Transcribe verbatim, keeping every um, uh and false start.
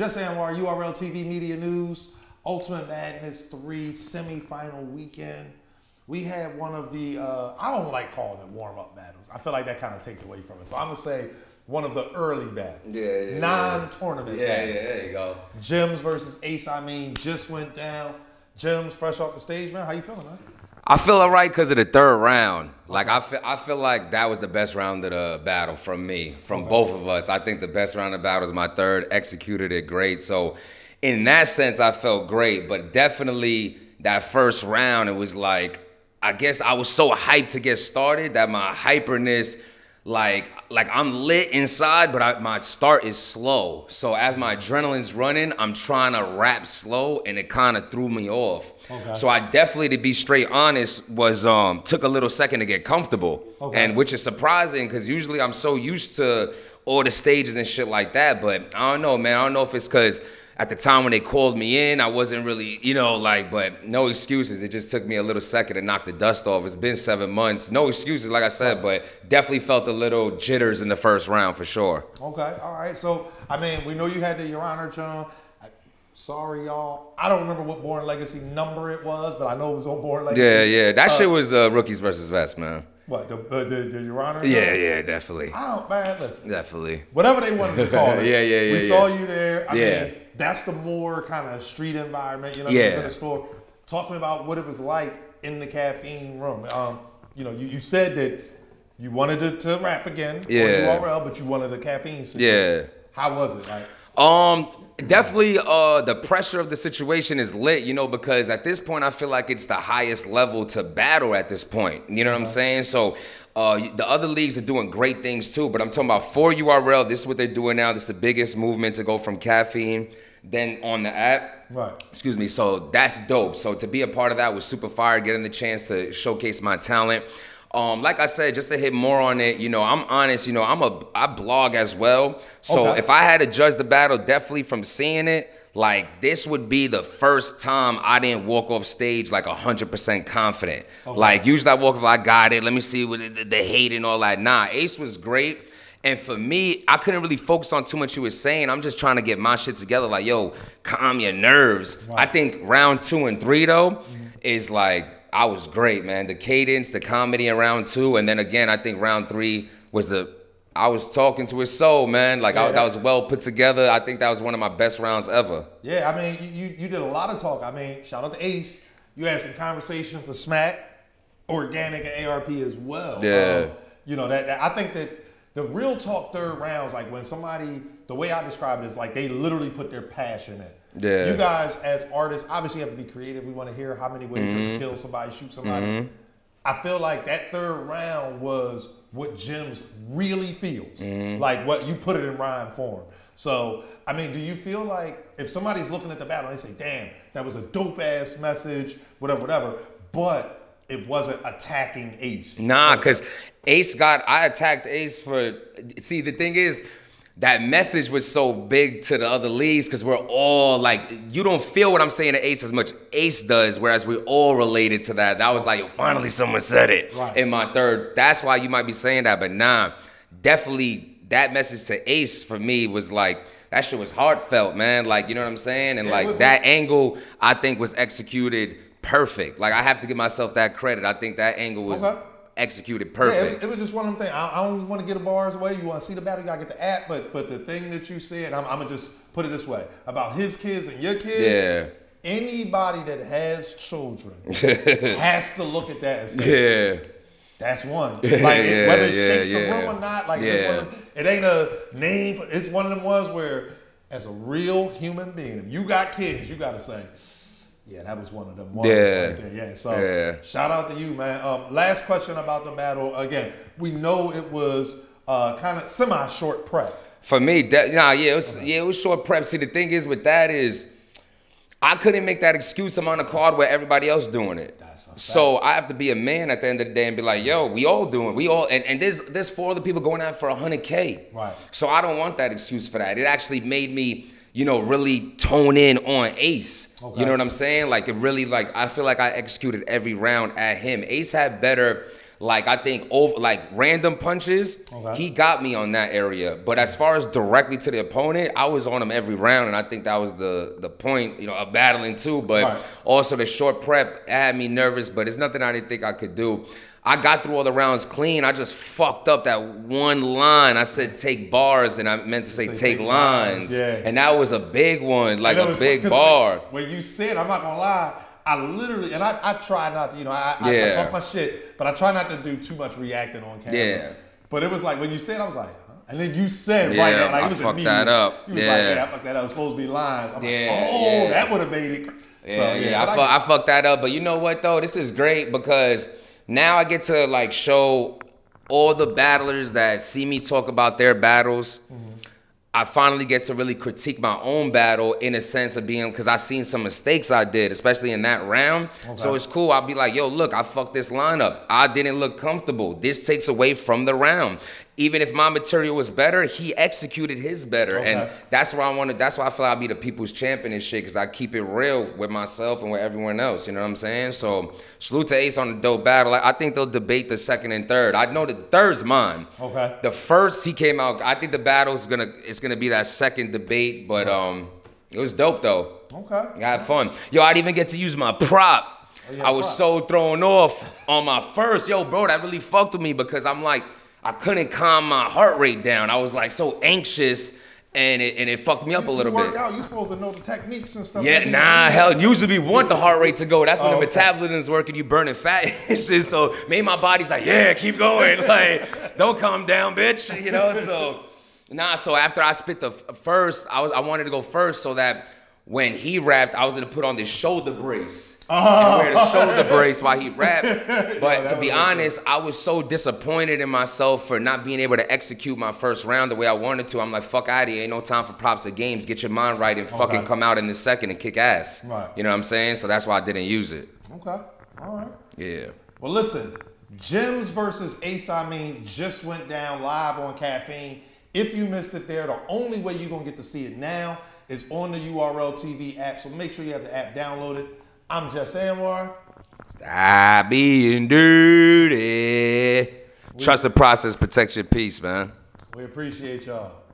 Jess Anwar, U R L T V Media News, Ultimate Madness three semifinal weekend. We had one of the, uh, I don't like calling it warm-up battles. I feel like that kind of takes away from it. So I'm going to say one of the early battles. Yeah, yeah, non-tournament yeah. Yeah, battles. Yeah, there you go. Jimz versus Ace, I mean, just went down. Jimz, fresh off the stage, man. How you feeling, man? I feel all right because of the third round. Like, I feel, I feel like that was the best round of the battle from me, from okay. both of us. I think the best round of the battle is my third. Executed it great. So in that sense, I felt great. But definitely that first round, it was like, I guess I was so hyped to get started that my hyperness, like, like I'm lit inside, but I, my start is slow. So as my adrenaline's running, I'm trying to rap slow, and it kind of threw me off. Okay. So I definitely, to be straight honest, was um, took a little second to get comfortable, okay. and which is surprising because usually I'm so used to all the stages and shit like that. But I don't know, man. I don't know if it's because at the time when they called me in, I wasn't really, you know, like, but no excuses. It just took me a little second to knock the dust off. It's been seven months. No excuses, like I said, but definitely felt a little jitters in the first round for sure. Okay, all right. So, I mean, we know you had the Your Honor, John. I, sorry, y'all. I don't remember what Born Legacy number it was, but I know it was on Born Legacy. Yeah, yeah. That uh, shit was uh, Rookies versus Vets, man. What, the, uh, the, the Your Honor? Yeah, though? Yeah, definitely. I don't, man, listen. Definitely. Whatever they wanted to call it. Yeah, yeah, yeah. We yeah. saw you there. I yeah. mean, that's the more kind of street environment, you know, yeah. in the store. Talk to me about what it was like in the Caffeine room. Um, you know, you, you said that you wanted to, to rap again yeah. on U R L, but you wanted the Caffeine situation. Yeah. How was it, like? Um, definitely uh, the pressure of the situation is lit, you know, because at this point, I feel like it's the highest level to battle at this point. You know what yeah. I'm saying? So uh, the other leagues are doing great things too, but I'm talking about for U R L, this is what they're doing now. This is the biggest movement to go from Caffeine then on the app. Right. Excuse me. So that's dope. So to be a part of that was super fire, getting the chance to showcase my talent. Um, like I said, just to hit more on it, you know, I'm honest, you know, I'm a, I blog as well. So okay. if I had to judge the battle, definitely from seeing it, like this would be the first time I didn't walk off stage like one hundred percent confident. Okay. Like usually I walk off, I got it, let me see what the, the hate and all that. Nah, Ace was great. And for me, I couldn't really focus on too much he was saying. I'm just trying to get my shit together. Like, yo, calm your nerves. Wow. I think round two and three, though, mm-hmm. is like, I was great, man. The cadence, the comedy in round two. And then again, I think round three was the, I was talking to his soul, man. Like, yeah, I, that, that was well put together. I think that was one of my best rounds ever. Yeah, I mean, you, you did a lot of talk. I mean, shout out to Ace. You had some conversation for Smack, Organic, and A R P as well. Yeah. Um, you know, that, that I think that, the real talk third rounds, like when somebody, the way I describe it is like they literally put their passion in. Yeah. You guys as artists obviously have to be creative. We want to hear how many ways mm-hmm. you can kill somebody, shoot somebody. Mm-hmm. I feel like that third round was what Jimz really feels. Mm-hmm. Like what you put it in rhyme form. So, I mean, do you feel like if somebody's looking at the battle, they say, damn, that was a dope ass message, whatever, whatever, but it wasn't attacking Ace. Nah, because Ace got, I attacked Ace for, see, the thing is, that message was so big to the other leagues because we're all like, you don't feel what I'm saying to Ace as much Ace does, whereas we're all related to that. That was like, yo, finally someone said it right. in my third. That's why you might be saying that, but nah, definitely that message to Ace for me was like, that shit was heartfelt, man. Like, you know what I'm saying? And yeah, like that angle, I think was executed perfect. Like, I have to give myself that credit. I think that angle was okay. executed perfect. Yeah, it, it was just one of them things. I, I don't want to get the bars away. You want to see the battle, you got to get the app. But but the thing that you said, I'm, I'm going to just put it this way. About his kids and your kids, yeah. anybody that has children has to look at that and say, yeah. that's one. Like, yeah, whether it yeah, shakes yeah. the room or not, like, yeah. it's one of them, it ain't a name. For, it's one of them ones where, as a real human being, if you got kids, you got to say, yeah, that was one of them ones yeah. right there. Yeah, so yeah. shout out to you, man. Um, last question about the battle. Again, we know it was uh, kind of semi-short prep. For me, that, nah, yeah, it was, okay. yeah, it was short prep. See, the thing is with that is I couldn't make that excuse I'm on the card where everybody else doing it. That's a fact. So I have to be a man at the end of the day and be like, yo, we all doing it. We all, and, and there's, there's four other people going out for one hundred K. Right. So I don't want that excuse for that. It actually made me, you know, really tone in on Ace. Okay. You know what I'm saying? Like, it really, like, I feel like I executed every round at him. Ace had better, Like, I think over, like random punches, okay. he got me on that area. But as far as directly to the opponent, I was on him every round, and I think that was the the point, you know, of battling too. But right. also the short prep had me nervous, but it's nothing I didn't think I could do. I got through all the rounds clean. I just fucked up that one line. I said take bars, and I meant to say take, take lines. lines. Yeah. And that was a big one, like you know, a big bar. When you said, I'm not gonna lie, I literally, and I, I try not to, you know, I, yeah. I, I talk my shit, but I try not to do too much reacting on camera. Yeah. But it was like, when you said, I was like, huh? And then you said yeah, right now, like I it was fucked that up. You was yeah. like, yeah, I fucked that up. It was supposed to be lines. I'm yeah, like, oh, yeah. that would have made it. Yeah, so, yeah, yeah. I, fu I, I fucked that up. But you know what, though? This is great because now I get to, like, show all the battlers that see me talk about their battles. Mm-hmm. I finally get to really critique my own battle in a sense of being, because I've seen some mistakes I did, especially in that round. Okay. So it's cool. I'll be like, yo, look, I fucked this lineup. I didn't look comfortable. This takes away from the round. Even if my material was better, he executed his better. Okay. And that's why I wanted, that's why I feel like I'll be the people's champion and shit, because I keep it real with myself and with everyone else. You know what I'm saying? So salute to Ace on the dope battle. I think they'll debate the second and third. I know the third's mine. Okay. The first he came out, I think the battle's gonna it's gonna be that second debate, but okay. um it was dope though. Okay. I had fun. Yo, I'd even get to use my prop. Oh, yeah, I was prop. so thrown off on my first. Yo, bro, that really fucked with me because I'm like, I couldn't calm my heart rate down. I was like so anxious, and it, and it fucked me up a little bit. You work out, you're supposed to know the techniques and stuff. Yeah, nah, hell, usually we want the heart rate to go. That's when the metabolism's working, you burning fat and shit. So maybe my body's like, yeah, keep going. Like, don't calm down, bitch, you know? So, nah, so after I spit the first, I was I wanted to go first so that when he rapped, I was gonna put on this shoulder brace oh. and wear the shoulder brace while he rapped. But no, to be honest, good. I was so disappointed in myself for not being able to execute my first round the way I wanted to. I'm like, fuck out of here, ain't no time for props or games. Get your mind right and okay. fucking come out in the second and kick ass. Right. You know what I'm saying? So that's why I didn't use it. Okay, all right. Yeah. Well, listen, Jimz versus Ace, I mean, just went down live on Caffeine. If you missed it there, the only way you're gonna get to see it now is on the U R L T V app, so make sure you have the app downloaded. I'm Jess Anwar. Stop being dirty. We Trust the process, protect your peace, man. We appreciate y'all.